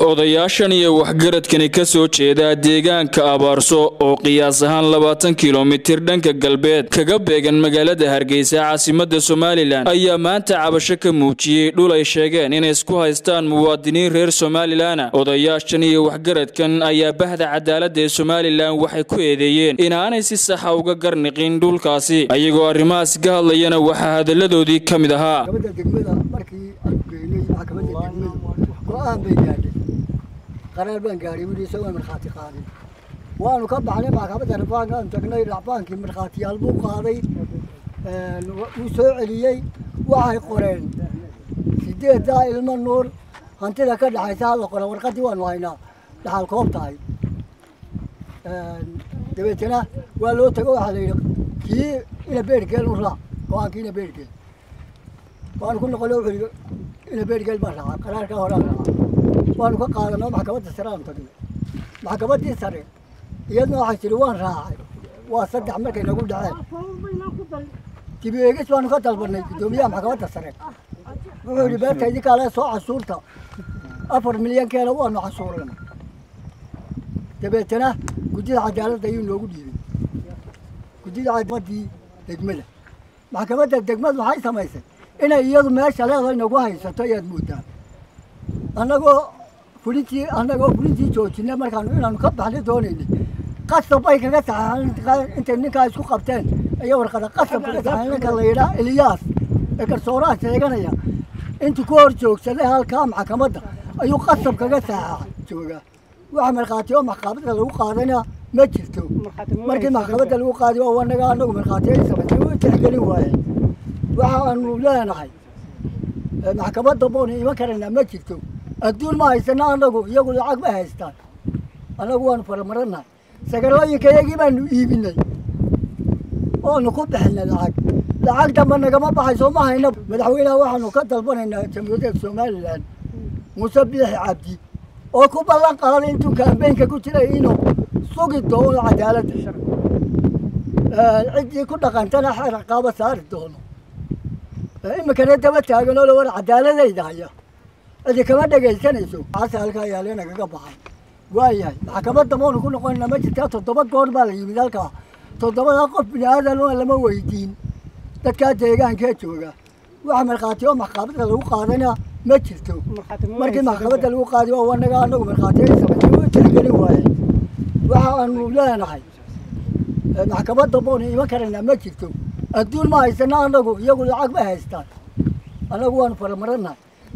odayaashan iyo waxgaradkani ka soo jeeda deegaanka Abaarso oo qiyaas ahaan 20 kilomitir dhanka galbeed kaga beegan magaalada Hargeysa caasimada Somaliland ayaa maanta cabasho ka muujiyay dhul ay sheegeen inay isku haystaan muwaadiniin reer Somaliland odayaashan iyo waxgaradkan ayaa bahda cadaaladda ee Somaliland waxay ku eedeeyeen in aanay si sax uga garniqin dhulkaasi ayagoo arimaas ka hadlayna waxa hadalladoodii kamid ahaa قرار بنقاري ودي سوى مرخاتي قاضي وأنا كبع عليه معك أبدا رفاق أنت قناي رعبانك مرخاتي البوق قاضي وسوى لي وعي قرين سديت دايل من نور أنت ذاك اللي حيثال قرا ورقتي وأنا وينا لحال كوب تاعي دبيتنا ولو تقوى عليه كي إلى بيركل ولا وأنا كي إلى بيركل وأنا كنا قالوا إلى بيركل برا قرار كهرباء وأنا أقول لك أنا محكمة السلام تقول محكمة السلام يدنا واحد سلوان راعي وأصدق عملك أنا أقول دعاء تبي يجلس وأنا قتل برني دوميا محكمة السلام وربيت هذيك على سوء الصورة 4 مليون كيلو وأنا على الصورة تبيتنا قديد عجالة ديون وقديد قديد عجالة دي تجمله محكمة التجمل وهاي سمايسة أنا يوم ماشي على غير نقوى ستايد موتا أنا قو فلتي توتينا مركان أنا مكبح عليه دوني قصة بايك قصة أنت منك عايز كوك قبتين أيوة ركض قصة قصة أنا كليرة إلياس كرسورات تلاقينا يا أنت كورجوك سلها الكام عكمدة أيوة قصة قصة شوكا وعمل قاتيو محقبة لو قادنا ما جلتو مركي محقبة لو قادوا وأنا قالوا مرقاتي سبتي وتحكي وياي وعن لا نحي محقبة ضبوني ما كرنا ما جلتو الدول ما يستنى أنا أقول يقول عقب هايستان أنا أقول أنا فرمرنا سكرواي كي يجي من يبيني أو نقول بحنا العقد ده من جماعة بحسوا ما هنا مدحوينا واحد نقتل بنا تميزات سوماليلاند مسبح عبدي أو كوب الله قال أنتوا كابين كقولت لي إنه سوق الدول عدالة الشرق عندي كنا قنتنا حرقابة صار الدول إما كانت تبت هاجنا لو العدالة زي ده إذا كمان دقيت أنا يسوع عسى هالكايا لنا كقبعة وياي محكمة ضمان يكون قلنا ما جت تضبط قرب على ذلك تضبط أقف من هذا لو لما ويدين تكاد يجان كتوجا وعمل قاتيوم محكمة لو قادنا ما جتوا مركي محكمة لو قادوا وأنا قالوا بالقاتيل سبتوا تحكي وياي وعن لا نحي محكمة ضمان يمكرنا ما جتوا الدول ما يستنى أنا يقول عقب هايستان أنا أقول فرمرنا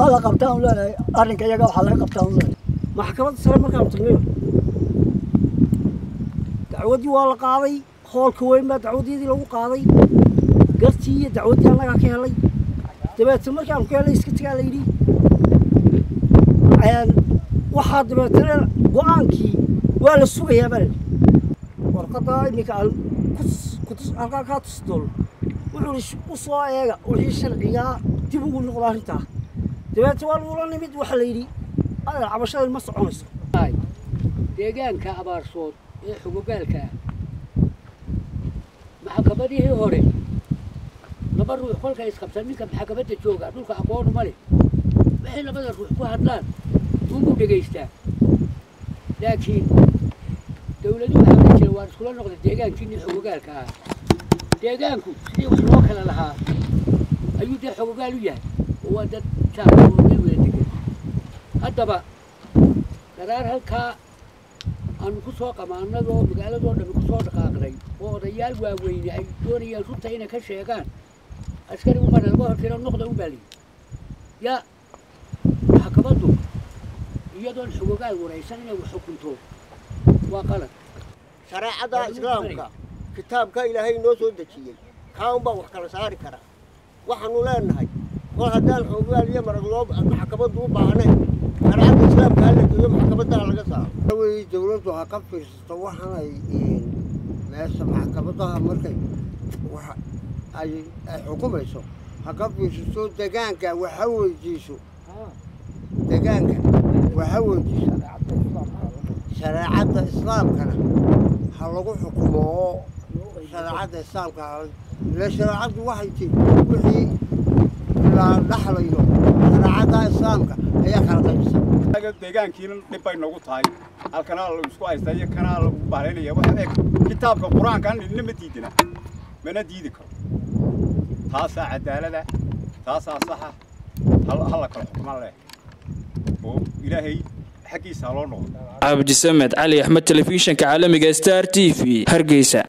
هذا قبطان ولا أرنك يا جو حلا قبطان ولا محكمة السلام ما كانت تغنيه تعودي والقاضي خال كوي ما تعودي ذي لو قاضي قرتي تعودي الله يحكي علي تبى تمر كم كلا يسكت كلا يدي عيال واحد ما ترى قانكي ولا السوق يا بلد والقضاء إنك على كتس أرقاك تصدل وعيش وصايا وعيش الرجال تبغون نقول هنتا تبعت والله نمد وحليلي هذا عبشان المصر عنصر هاي ديجان كأبار صوت حقوقك محكمة هي هوري نبرو يقول كيس خمسين منك محكمة تجوجا نقول كأقوال مالي ما هنا بدر روح هذلان موجود دقيسته لكن دولة دوحة الجوار كلها نقطة ديجان كني حقوقك ديجانكو سيدي وحوك لها أيودي حقوق الوجه وده هذا قرار هالكا أنقصوا كمان نذو بقالة ذو نقصوا دقاقري ورجال وعوين أي دوري يسوع تينا كشيء كان أسكري وما نلقاه كلام نقطة وبالي يا حكمته يدون حقوقه ورئيسنا وحكمته وقالت شرع ضع إسلامك كتابك إلى هاي نوسودتشي كان بوحكل ساري كرا وحنولان هاي وهذا الحوار اليوم رجلوب محكمة وبعنة أراد الإسلام قال لك يوم محكمة على القصة دولتها قفز طوحنا ما اسم محكمتها مركب وحاي الحكومة يسوق هقفز صوت دجانك وحول جيسو دجانك وحول جيسو شريعة الإسلام كنا هلقوا حكومة شريعة الإسلام كنا لا شريعة واحد وحي لا دخل يوم شريعة الإسلام كنا هي خلقت الإسلام دجان كيلن نبي نقطعين القناة السكواي تيجي القناة بعدين يبغى كتاب القرآن كان اللي متيدنا من الديدك تاسع عدالة تاسع صحة هلا كله ماله وإلهي حكي سالونه. عبد السمد علي أحمد تلفزيون كعالمي ستار تي في هرقيسة.